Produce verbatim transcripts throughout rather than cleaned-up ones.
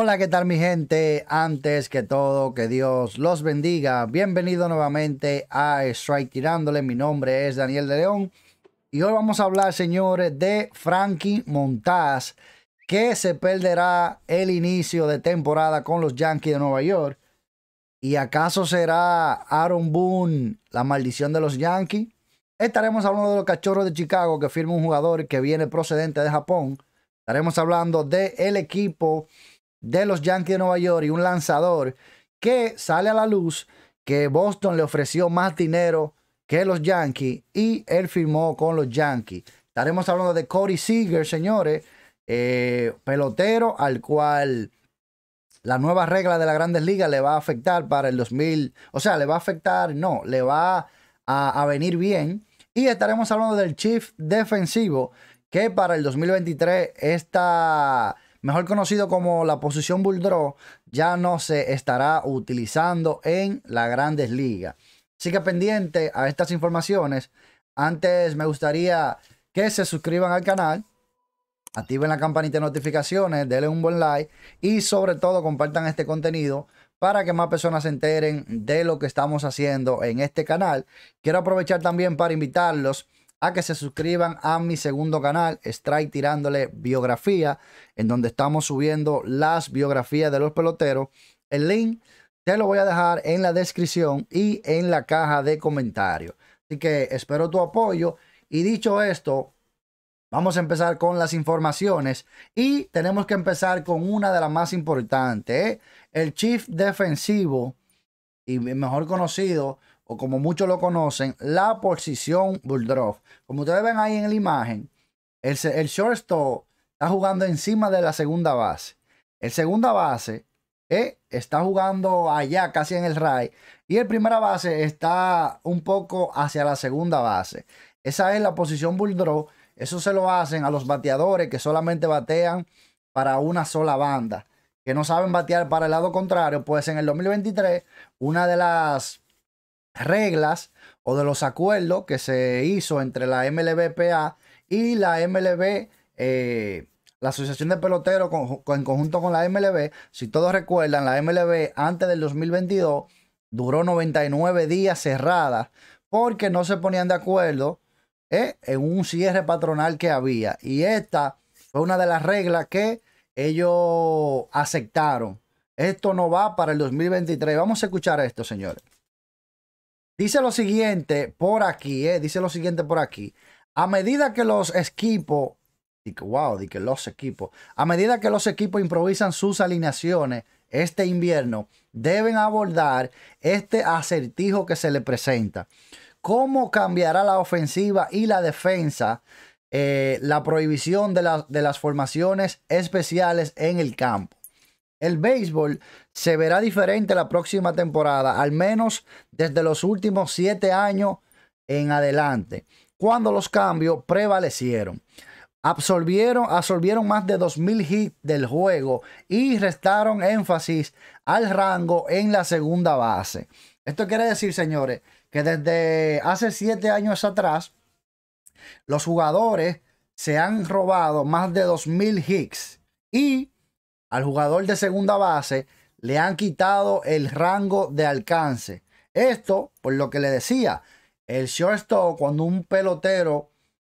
Hola, ¿qué tal mi gente? Antes que todo, que Dios los bendiga. Bienvenido nuevamente a Strike Tirándole. Mi nombre es Daniel de León. Y hoy vamos a hablar, señores, de Frankie Montás, que se perderá el inicio de temporada con los Yankees de Nueva York. ¿Y acaso será Aaron Boone la maldición de los Yankees? Estaremos hablando de los Cachorros de Chicago, que firma un jugador que viene procedente de Japón. Estaremos hablando del equipo de los Yankees de Nueva York y un lanzador que sale a la luz que Boston le ofreció más dinero que los Yankees y él firmó con los Yankees. Estaremos hablando de Corey Seager, señores, eh, pelotero al cual la nueva regla de las Grandes Ligas le va a afectar para el dos mil, o sea, le va a afectar, no, le va a, a venir bien. Y estaremos hablando del Chief defensivo que para el dos mil veintitrés está mejor conocido como la posición Bulldogs, ya no se estará utilizando en las Grandes Ligas. Así que pendiente a estas informaciones. Antes me gustaría que se suscriban al canal, activen la campanita de notificaciones, denle un buen like y sobre todo compartan este contenido para que más personas se enteren de lo que estamos haciendo en este canal. Quiero aprovechar también para invitarlos a que se suscriban a mi segundo canal, Strike Tirándole Biografía, en donde estamos subiendo las biografías de los peloteros. El link te lo voy a dejar en la descripción y en la caja de comentarios. Así que espero tu apoyo. Y dicho esto, vamos a empezar con las informaciones. Y tenemos que empezar con una de las más importantes, ¿eh? El Chief defensivo, y mejor conocido, o como muchos lo conocen, la posición Bulldogs. Como ustedes ven ahí en la imagen, el, el shortstop está jugando encima de la segunda base. El segunda base eh, está jugando allá, casi en el right. Y el primera base está un poco hacia la segunda base. Esa es la posición Bulldogs. Eso se lo hacen a los bateadores que solamente batean para una sola banda, que no saben batear para el lado contrario. Pues en el dos mil veintitrés, una de las reglas o de los acuerdos que se hizo entre la M L B P A y la M L B, eh, la Asociación de Peloteros con, con, en conjunto con la M L B. Si todos recuerdan, la M L B antes del dos mil veintidós duró noventa y nueve días cerrada porque no se ponían de acuerdo eh, en un cierre patronal que había, y esta fue una de las reglas que ellos aceptaron. Esto no va para el dos mil veintitrés. Vamos a escuchar esto, señores. Dice lo siguiente por aquí, eh, dice lo siguiente por aquí. A medida que los equipos, wow, que los equipos, a medida que los equipos improvisan sus alineaciones este invierno, deben abordar este acertijo que se le presenta. ¿Cómo cambiará la ofensiva y la defensa eh, la prohibición de, la, de las formaciones especiales en el campo? El béisbol se verá diferente la próxima temporada, al menos desde los últimos siete años en adelante, cuando los cambios prevalecieron. Absorbieron, absorbieron más de dos mil hits del juego y restaron énfasis al rango en la segunda base. Esto quiere decir, señores, que desde hace siete años atrás, los jugadores se han robado más de dos mil hits y al jugador de segunda base le han quitado el rango de alcance. Esto, por lo que le decía, el shortstop, cuando un pelotero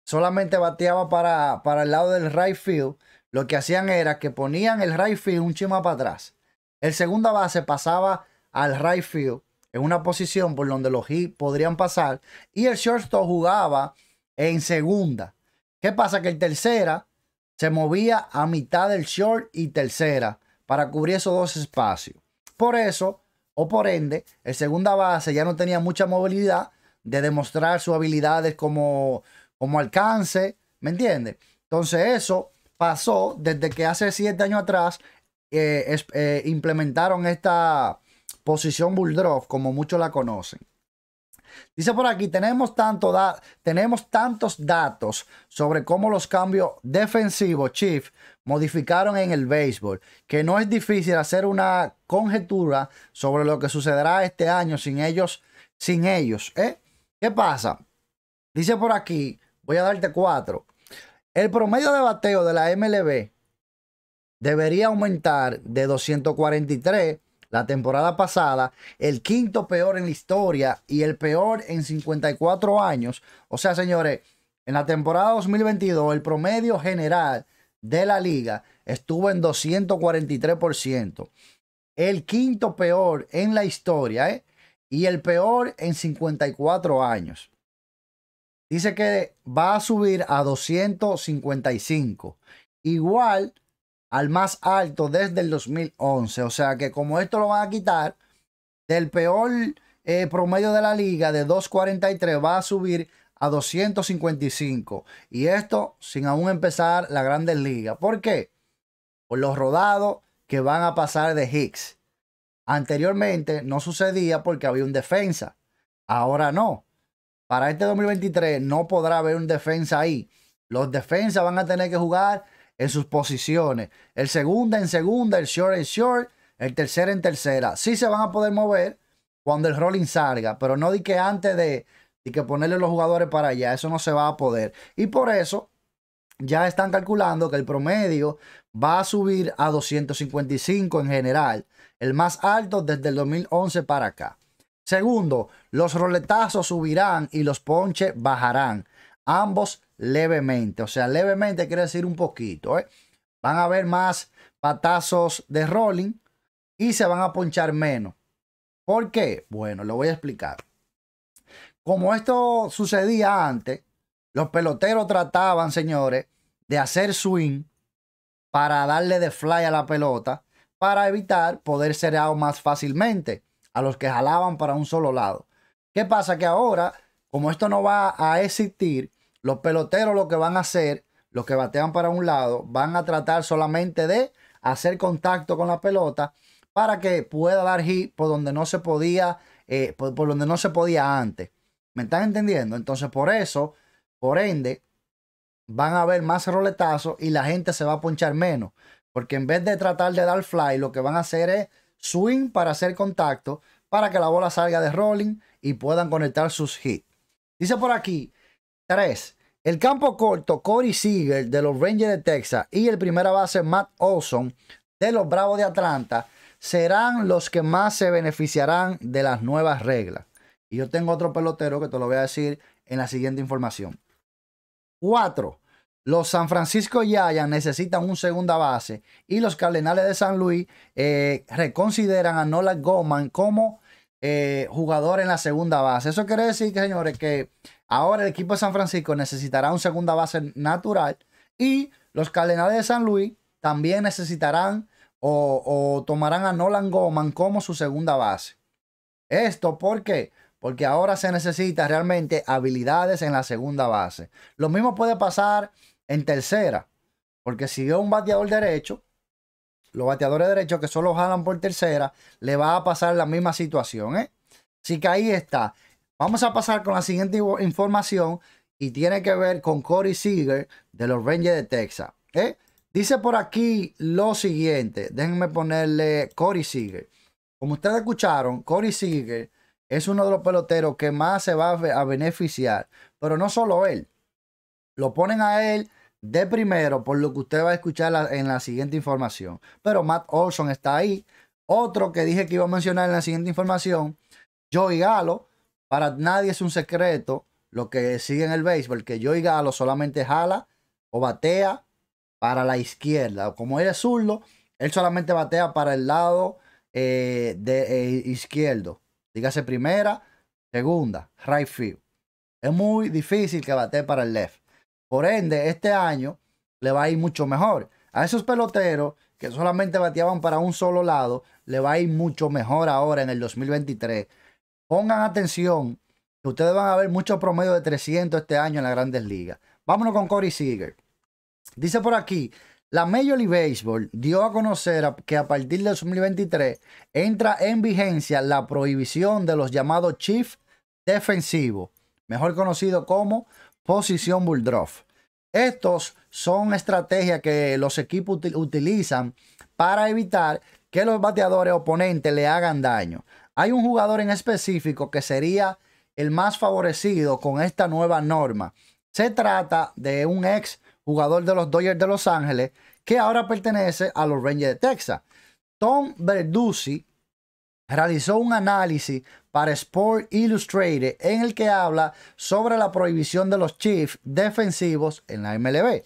solamente bateaba para, para el lado del right field, lo que hacían era que ponían el right field un chima para atrás. El segunda base pasaba al right field en una posición por donde los hits podrían pasar y el shortstop jugaba en segunda. ¿Qué pasa? Que el tercera se movía a mitad del short y tercera para cubrir esos dos espacios. Por eso, o por ende, el segunda base ya no tenía mucha movilidad de demostrar sus habilidades como, como alcance, ¿me entiendes? Entonces eso pasó desde que hace siete años atrás eh, es, eh, implementaron esta posición Bulldogs, como muchos la conocen. Dice por aquí, tenemos, tanto da tenemos tantos datos sobre cómo los cambios defensivos, Chief, modificaron en el béisbol, que no es difícil hacer una conjetura sobre lo que sucederá este año sin ellos. Sin ellos ¿eh? ¿Qué pasa? Dice por aquí, voy a darte cuatro. El promedio de bateo de la M L B debería aumentar de doscientos cuarenta y tres la temporada pasada, el quinto peor en la historia y el peor en cincuenta y cuatro años. O sea, señores, en la temporada dos mil veintidós el promedio general de la liga estuvo en doscientos cuarenta y tres por ciento. El quinto peor en la historia, ¿eh? Y el peor en cincuenta y cuatro años. Dice que va a subir a doscientos cincuenta y cinco. Igual al más alto desde el dos mil once. O sea que como esto lo van a quitar, del peor eh, promedio de la liga de doscientos cuarenta y tres va a subir a doscientos cincuenta y cinco. Y esto sin aún empezar la Grandes Ligas. ¿Por qué? Por los rodados que van a pasar de Hicks. Anteriormente no sucedía porque había un defensa. Ahora no. Para este dos mil veintitrés no podrá haber un defensa ahí. Los defensas van a tener que jugar en sus posiciones. El segunda en segunda, el short en short, el tercera en tercera. Sí se van a poder mover cuando el rolling salga, pero no di que antes de, de que ponerle los jugadores para allá. Eso no se va a poder. Y por eso ya están calculando que el promedio va a subir a doscientos cincuenta y cinco en general, el más alto desde el dos mil once para acá. Segundo, los roletazos subirán y los ponches bajarán, ambos levemente. O sea, levemente quiere decir un poquito, ¿eh? Van a haber más patazos de rolling y se van a ponchar menos. ¿Por qué? Bueno, lo voy a explicar. Como esto sucedía antes, los peloteros trataban, señores, de hacer swing para darle de fly a la pelota para evitar poder ser out más fácilmente a los que jalaban para un solo lado. ¿Qué pasa? Que ahora, como esto no va a existir, los peloteros lo que van a hacer, los que batean para un lado, van a tratar solamente de hacer contacto con la pelota para que pueda dar hit por donde no se podía, eh, por, por donde no se podía antes. ¿Me están entendiendo? Entonces, por eso... Por ende, van a haber más roletazos y la gente se va a ponchar menos. Porque en vez de tratar de dar fly, lo que van a hacer es swing para hacer contacto, para que la bola salga de rolling y puedan conectar sus hits. Dice por aquí, tres. El campo corto Corey Seager de los Rangers de Texas y el primera base Matt Olson de los Bravos de Atlanta serán los que más se beneficiarán de las nuevas reglas. Y yo tengo otro pelotero que te lo voy a decir en la siguiente información. cuatro. Los San Francisco Giants necesitan un segunda base y los Cardenales de San Luis eh, reconsideran a Nolan Gorman como eh, jugador en la segunda base. Eso quiere decir, que, señores, que ahora el equipo de San Francisco necesitará un segunda base natural y los Cardenales de San Luis también necesitarán o, o tomarán a Nolan Gorman como su segunda base. ¿Esto por qué? Porque ahora se necesita realmente habilidades en la segunda base. Lo mismo puede pasar en tercera. Porque si es un bateador derecho, los bateadores derechos que solo jalan por tercera, le va a pasar la misma situación, ¿eh? Así que ahí está. Vamos a pasar con la siguiente información y tiene que ver con Corey Seager de los Rangers de Texas, ¿eh? Dice por aquí lo siguiente. Déjenme ponerle Corey Seager. Como ustedes escucharon, Corey Seager es uno de los peloteros que más se va a beneficiar. Pero no solo él. Lo ponen a él de primero, por lo que usted va a escuchar en la siguiente información. Pero Matt Olson está ahí. Otro que dije que iba a mencionar en la siguiente información, Joey Gallo. Para nadie es un secreto lo que sigue en el béisbol, que Joey Gallo solamente jala o batea para la izquierda. Como él es zurdo, él solamente batea para el lado eh, de, eh, izquierdo. Dígase primera, segunda, right field. Es muy difícil que batee para el left. Por ende, este año le va a ir mucho mejor. A esos peloteros que solamente bateaban para un solo lado, le va a ir mucho mejor ahora en el dos mil veintitrés. Pongan atención, que ustedes van a ver mucho promedio de trescientos este año en las Grandes Ligas. Vámonos con Corey Seager. Dice por aquí, la Major League Baseball dio a conocer que a partir de dos mil veintitrés entra en vigencia la prohibición de los llamados shift defensivos, mejor conocido como posición Bulldrop. Estos son estrategias que los equipos utilizan para evitar que los bateadores oponentes le hagan daño. Hay un jugador en específico que sería el más favorecido con esta nueva norma. Se trata de un ex jugador de los Dodgers de Los Ángeles que ahora pertenece a los Rangers de Texas. Tom Verducci realizó un análisis para Sports Illustrated en el que habla sobre la prohibición de los Chiefs defensivos en la M L B.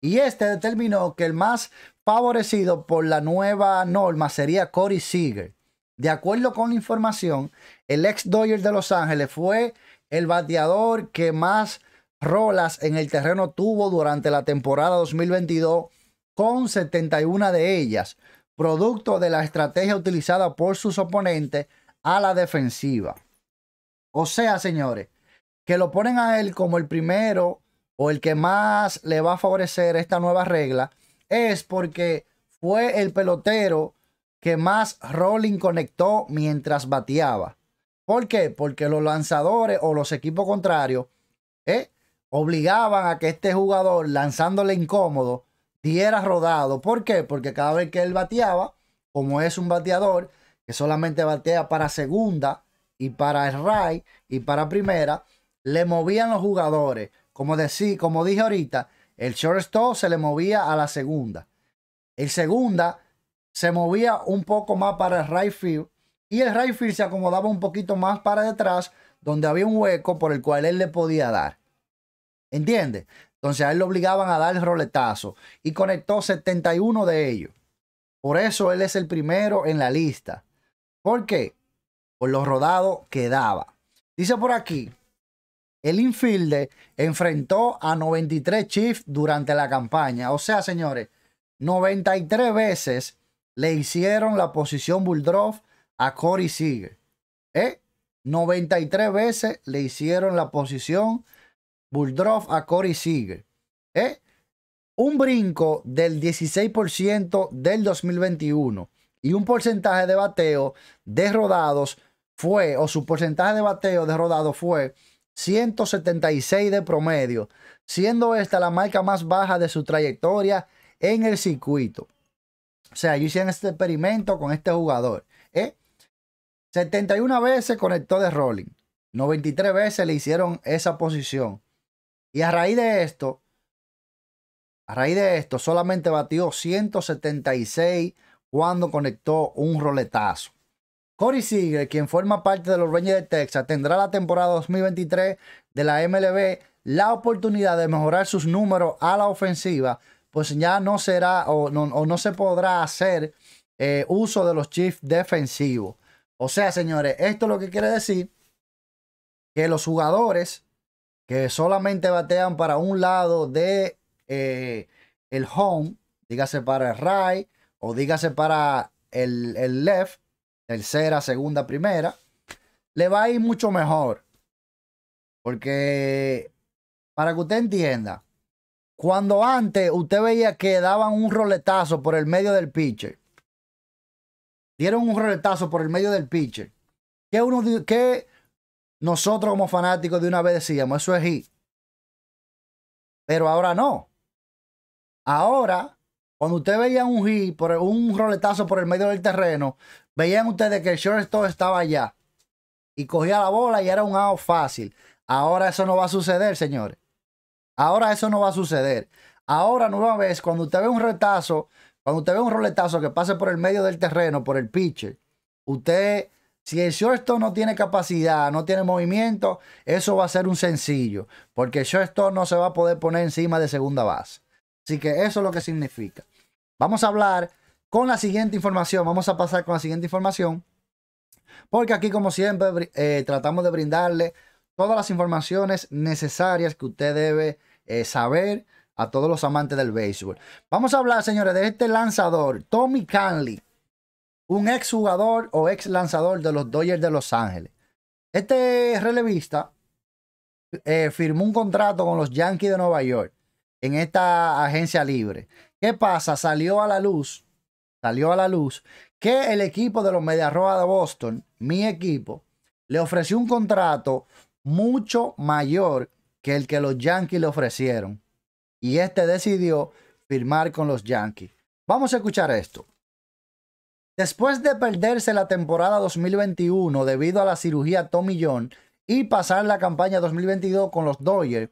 Y este determinó que el más favorecido por la nueva norma sería Corey Seager. De acuerdo con la información, el ex Dodger de Los Ángeles fue el bateador que más rolas en el terreno tuvo durante la temporada dos mil veintidós, con setenta y una de ellas, producto de la estrategia utilizada por sus oponentes a la defensiva. O sea, señores, que lo ponen a él como el primero o el que más le va a favorecer esta nueva regla, es porque fue el pelotero que más rolling conectó mientras bateaba. ¿Por qué? Porque los lanzadores o los equipos contrarios eh, obligaban a que este jugador, lanzándole incómodo, diera rodado. ¿Por qué? Porque cada vez que él bateaba, como es un bateador que solamente batea para segunda y para el right y para primera, le movían los jugadores. Como, decí, como dije ahorita, el shortstop se le movía a la segunda. El segunda se movía un poco más para el right field y el right field se acomodaba un poquito más para detrás, donde había un hueco por el cual él le podía dar. ¿Entiendes? Entonces a él lo obligaban a dar el roletazo y conectó setenta y uno de ellos. Por eso él es el primero en la lista. ¿Por qué? Por los rodados que daba. Dice por aquí, el infielder enfrentó a noventa y tres Chiefs durante la campaña. O sea, señores, noventa y tres veces le hicieron la posición Bulldrop a Corey Seager. ¿Eh? noventa y tres veces le hicieron la posición Bulldrop a Corey Seager. ¿Eh? Un brinco del dieciséis por ciento del dos mil veintiuno y un porcentaje de bateo de rodados fue, o su porcentaje de bateo de rodados fue ciento setenta y seis de promedio, siendo esta la marca más baja de su trayectoria en el circuito. O sea, ellos hicieron este experimento con este jugador. ¿eh? setenta y una veces conectó de rolling, noventa y tres veces le hicieron esa posición. Y a raíz de esto, a raíz de esto, solamente batió ciento setenta y seis cuando conectó un roletazo. Corey Seager, quien forma parte de los Rangers de Texas, tendrá la temporada dos mil veintitrés de la M L B la oportunidad de mejorar sus números a la ofensiva, pues ya no será o no, o no se podrá hacer eh, uso de los Chiefs defensivos. O sea, señores, esto es lo que quiere decir que los jugadores que solamente batean para un lado de eh, el home, dígase para el right o dígase para el, el left, tercera, segunda, primera, le va a ir mucho mejor. Porque, para que usted entienda, cuando antes usted veía que daban un roletazo por el medio del pitcher, dieron un roletazo por el medio del pitcher, que, uno, que nosotros como fanáticos de una vez decíamos, eso es hit. Pero ahora no. Ahora, cuando usted veía un hit, por un roletazo por el medio del terreno, veían ustedes que el shortstop estaba allá y cogía la bola y era un out fácil. Ahora eso no va a suceder, señores. Ahora eso no va a suceder. Ahora, nueva vez, cuando usted ve un retazo, cuando usted ve un roletazo que pase por el medio del terreno, por el pitcher, usted, si el shortstop no tiene capacidad, no tiene movimiento, eso va a ser un sencillo, porque el shortstop no se va a poder poner encima de segunda base. Así que eso es lo que significa. Vamos a hablar con la siguiente información, vamos a pasar con la siguiente información, porque aquí como siempre eh, tratamos de brindarle todas las informaciones necesarias que usted debe eh, saber a todos los amantes del béisbol. Vamos a hablar, señores, de este lanzador, Tommy Kahnle, un ex jugador o ex lanzador de los Dodgers de Los Ángeles. Este relevista eh, firmó un contrato con los Yankees de Nueva York en esta agencia libre. ¿Qué pasa? Salió a la luz. Salió a la luz que el equipo de los Medias Rojas de Boston, mi equipo, le ofreció un contrato mucho mayor que el que los Yankees le ofrecieron. Y este decidió firmar con los Yankees. Vamos a escuchar esto. Después de perderse la temporada dos mil veintiuno debido a la cirugía Tommy John y pasar la campaña dos mil veintidós con los Dodgers,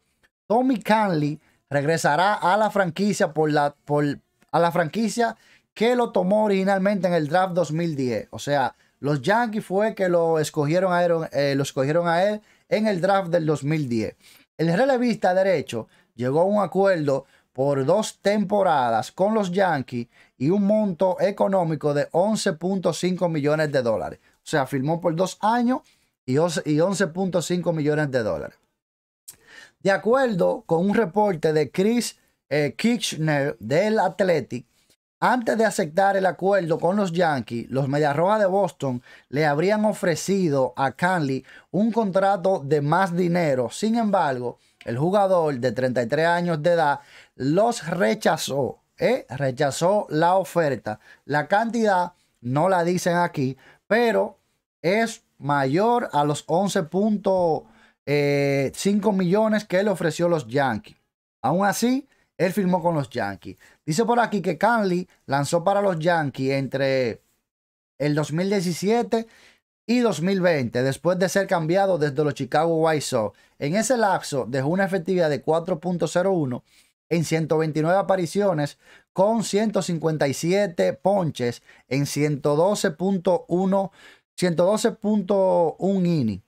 Tommy Kahnle regresará a la franquicia por la... Por, a la franquicia que lo tomó originalmente en el draft dos mil diez. O sea, los Yankees fue que lo escogieron a él, eh, lo escogieron a él en el draft del dos mil diez. El relevista derecho llegó a un acuerdo por dos temporadas con los Yankees y un monto económico de once punto cinco millones de dólares. O sea, firmó por dos años y once punto cinco millones de dólares. De acuerdo con un reporte de Chris eh, Kitchener del Athletic, antes de aceptar el acuerdo con los Yankees, los Medias Rojas de Boston le habrían ofrecido a Kahnle un contrato de más dinero. Sin embargo, el jugador de treinta y tres años de edad los rechazó, ¿eh? Rechazó la oferta. La cantidad no la dicen aquí, pero es mayor a los once punto cinco millones que le ofreció los Yankees. Aún así, él firmó con los Yankees. Dice por aquí que Kahnle lanzó para los Yankees entre el dos mil diecisiete y dos mil veinte, después de ser cambiado desde los Chicago White Sox. En ese lapso dejó una efectividad de cuatro punto cero uno en ciento veintinueve apariciones con ciento cincuenta y siete ponches en ciento doce punto uno innings.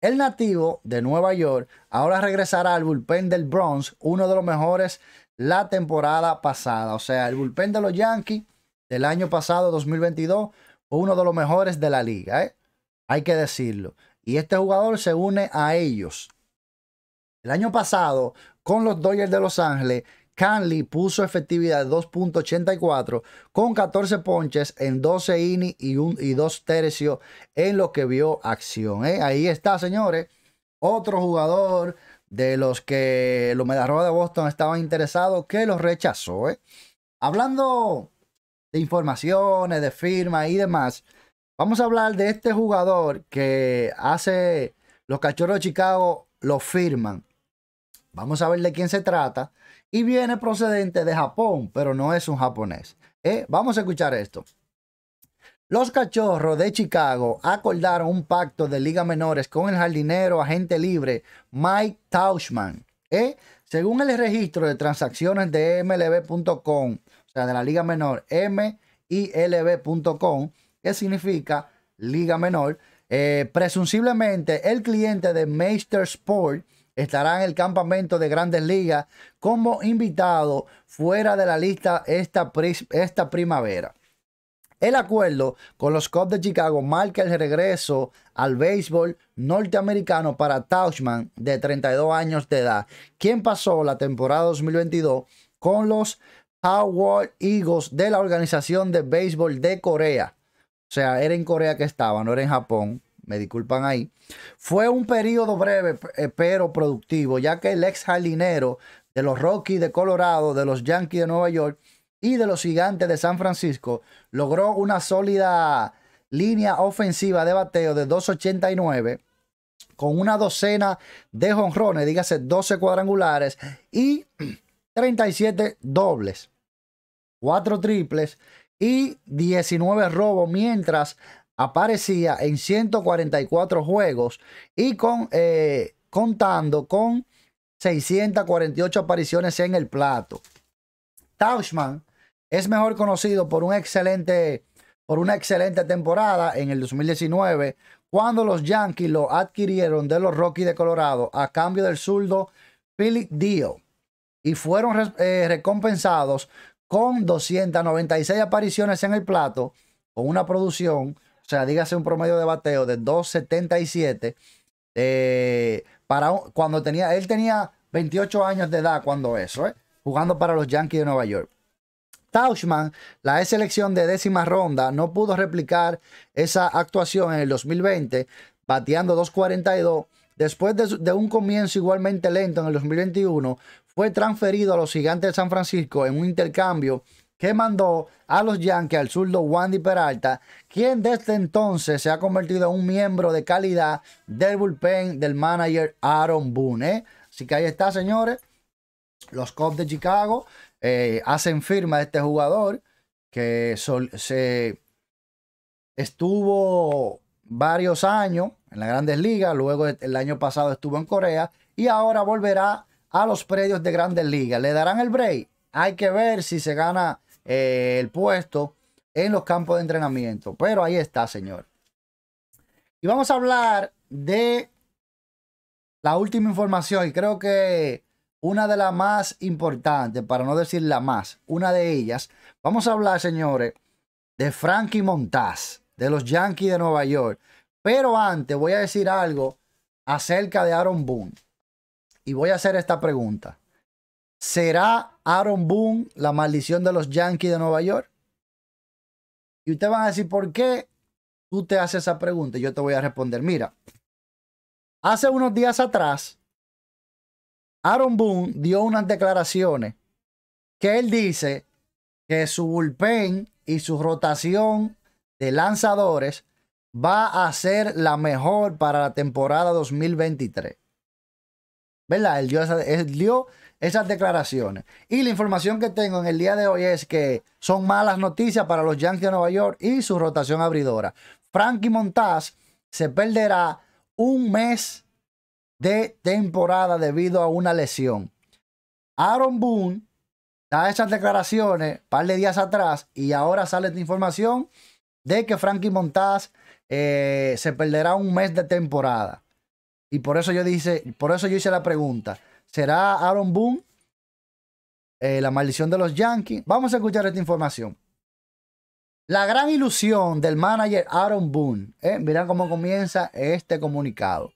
El nativo de Nueva York ahora regresará al bullpen del Bronx, uno de los mejores la temporada pasada. O sea, el bullpen de los Yankees del año pasado, dos mil veintidós, fue uno de los mejores de la liga, ¿eh? Hay que decirlo. Y este jugador se une a ellos. El año pasado, con los Dodgers de Los Ángeles, Kahnle puso efectividad de dos punto ochenta y cuatro con catorce ponches en doce innings y, un, y dos tercios en lo que vio acción, ¿eh? Ahí está, señores. Otro jugador de los que los Medias Rojas de Boston estaban interesados que los rechazó, ¿eh? Hablando de informaciones, de firmas y demás, vamos a hablar de este jugador que hace los Cachorros de Chicago lo firman. Vamos a ver de quién se trata. Y viene procedente de Japón, pero no es un japonés, ¿eh? Vamos a escuchar esto. Los Cachorros de Chicago acordaron un pacto de ligas menores con el jardinero agente libre Mike Tauchman, ¿eh? Según el registro de transacciones de M L B punto com, o sea, de la liga menor, M I L B punto com, que significa liga menor. Eh, presumiblemente el cliente de Master Sport estará en el campamento de Grandes Ligas como invitado fuera de la lista esta, esta primavera. El acuerdo con los Cubs de Chicago marca el regreso al béisbol norteamericano para Tauchman, de treinta y dos años de edad, quien pasó la temporada dos mil veintidós con los Howard Eagles de la Organización de Béisbol de Corea. O sea, era en Corea que estaba, no era en Japón. Me disculpan ahí. Fue un periodo breve pero productivo, ya que el ex jardinero de los Rockies de Colorado, de los Yankees de Nueva York y de los Gigantes de San Francisco logró una sólida línea ofensiva de bateo de dos ochenta y nueve con una docena de jonrones, dígase doce cuadrangulares y treinta y siete dobles, cuatro triples y diecinueve robos, mientras aparecía en ciento cuarenta y cuatro juegos y con, eh, contando con seiscientas cuarenta y ocho apariciones en el plato. Tauchman es mejor conocido por, un excelente, por una excelente temporada en el dos mil diecinueve, cuando los Yankees lo adquirieron de los Rockies de Colorado a cambio del zurdo Philip Dio, y fueron eh, recompensados con doscientas noventa y seis apariciones en el plato, con una producción, o sea, dígase un promedio de bateo de dos setenta y siete, eh, para cuando tenía, él tenía veintiocho años de edad cuando eso, eh, jugando para los Yankees de Nueva York. Tauchman, la selección de décima ronda, no pudo replicar esa actuación en el dos mil veinte, bateando dos cuarenta y dos. Después de, de un comienzo igualmente lento en el dos mil veintiuno, fue transferido a los Gigantes de San Francisco en un intercambio que mandó a los Yankees al zurdo Wandy Peralta, quien desde entonces se ha convertido en un miembro de calidad del bullpen del manager Aaron Boone, ¿eh? Así que ahí está, señores. Los Cubs de Chicago eh, hacen firma de este jugador que se estuvo varios años en las Grandes Ligas, luego el año pasado estuvo en Corea y ahora volverá a los predios de Grandes Ligas. ¿Le darán el break? Hay que ver si se gana eh, el puesto en los campos de entrenamiento. Pero ahí está, señor. Y vamos a hablar de la última información, y creo que una de las más importantes, para no decir la más, una de ellas. Vamos a hablar, señores, de Frankie Montás, de los Yankees de Nueva York. Pero antes voy a decir algo acerca de Aaron Boone. Y voy a hacer esta pregunta. ¿Será Aaron Boone la maldición de los Yankees de Nueva York? Y ustedes van a decir, ¿por qué tú te haces esa pregunta? Yo te voy a responder. Mira, hace unos días atrás, Aaron Boone dio unas declaraciones que él dice que su bullpen y su rotación de lanzadores va a ser la mejor para la temporada dos mil veintitrés. ¿Verdad? Él dio, esa, él dio esas declaraciones. Y la información que tengo en el día de hoy es que son malas noticias para los Yankees de Nueva York y su rotación abridora. Frankie Montás se perderá un mes de temporada debido a una lesión. Aaron Boone da esas declaraciones un par de días atrás y ahora sale esta información de que Frankie Montás eh, se perderá un mes de temporada. Y por eso yo dice, por eso yo hice la pregunta. ¿Será Aaron Boone eh, la maldición de los Yankees? Vamos a escuchar esta información. La gran ilusión del manager Aaron Boone. Eh, mirá cómo comienza este comunicado.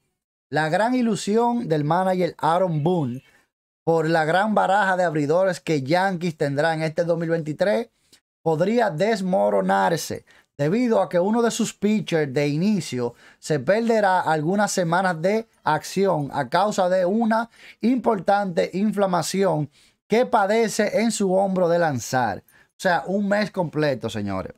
La gran ilusión del manager Aaron Boone por la gran baraja de abridores que Yankees tendrá en este dos mil veintitrés podría desmoronarse debido a que uno de sus pitchers de inicio se perderá algunas semanas de acción a causa de una importante inflamación que padece en su hombro de lanzar. O sea, un mes completo, señores.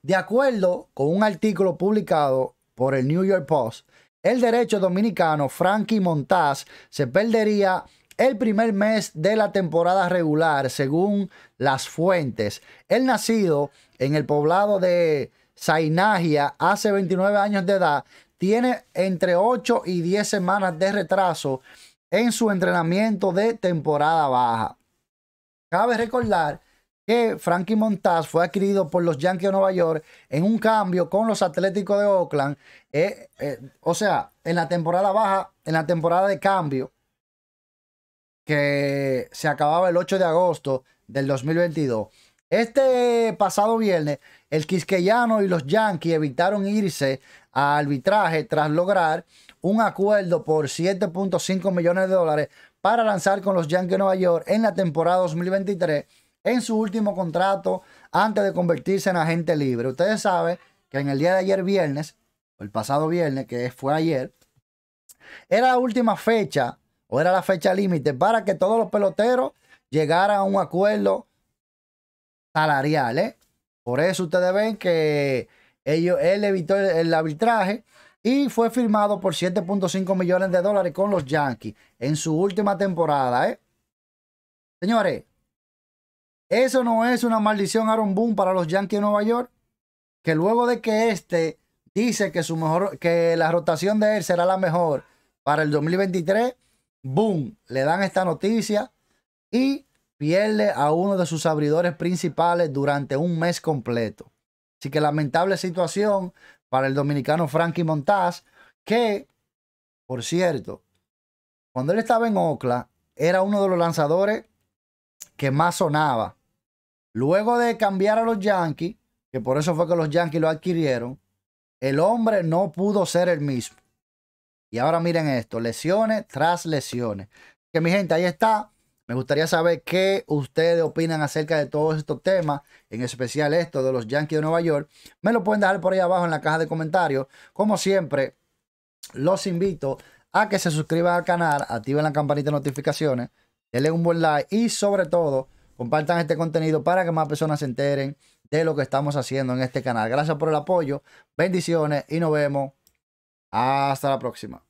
De acuerdo con un artículo publicado por el New York Post, el derecho dominicano Frankie Montás se perdería el primer mes de la temporada regular, según las fuentes. El nacido en el poblado de Sainagia hace veintinueve años de edad tiene entre ocho y diez semanas de retraso en su entrenamiento de temporada baja. Cabe recordar que Frankie Montás fue adquirido por los Yankees de Nueva York en un cambio con los Atléticos de Oakland. Eh, eh, o sea, en la temporada baja, en la temporada de cambio, que se acababa el ocho de agosto del dos mil veintidós. Este pasado viernes, el quisqueyano y los Yankees evitaron irse a arbitraje tras lograr un acuerdo por siete punto cinco millones de dólares para lanzar con los Yankees de Nueva York en la temporada dos mil veintitrés, en su último contrato antes de convertirse en agente libre. Ustedes saben que en el día de ayer viernes, o el pasado viernes, que fue ayer, era la última fecha, o era la fecha límite, para que todos los peloteros llegaran a un acuerdo salarial. ¿eh? Por eso ustedes ven que ellos, él evitó el, el arbitraje y fue firmado por siete punto cinco millones de dólares con los Yankees en su última temporada. ¿eh? Señores, ¿eso no es una maldición Aaron Boone para los Yankees de Nueva York? Que luego de que este dice que, su mejor, que la rotación de él será la mejor para el dos mil veintitrés, Boone, le dan esta noticia y pierde a uno de sus abridores principales durante un mes completo. Así que lamentable situación para el dominicano Frankie Montás, que, por cierto, cuando él estaba en Oakland, era uno de los lanzadores que más sonaba. Luego de cambiar a los Yankees, que por eso fue que los Yankees lo adquirieron, el hombre no pudo ser el mismo. Y ahora miren esto, lesiones tras lesiones. Que mi gente, ahí está. Me gustaría saber qué ustedes opinan acerca de todos estos temas, en especial esto de los Yankees de Nueva York. Me lo pueden dejar por ahí abajo en la caja de comentarios. Como siempre, los invito a que se suscriban al canal, activen la campanita de notificaciones, denle un buen like y sobre todo compartan este contenido para que más personas se enteren de lo que estamos haciendo en este canal. Gracias por el apoyo, bendiciones y nos vemos. Hasta la próxima.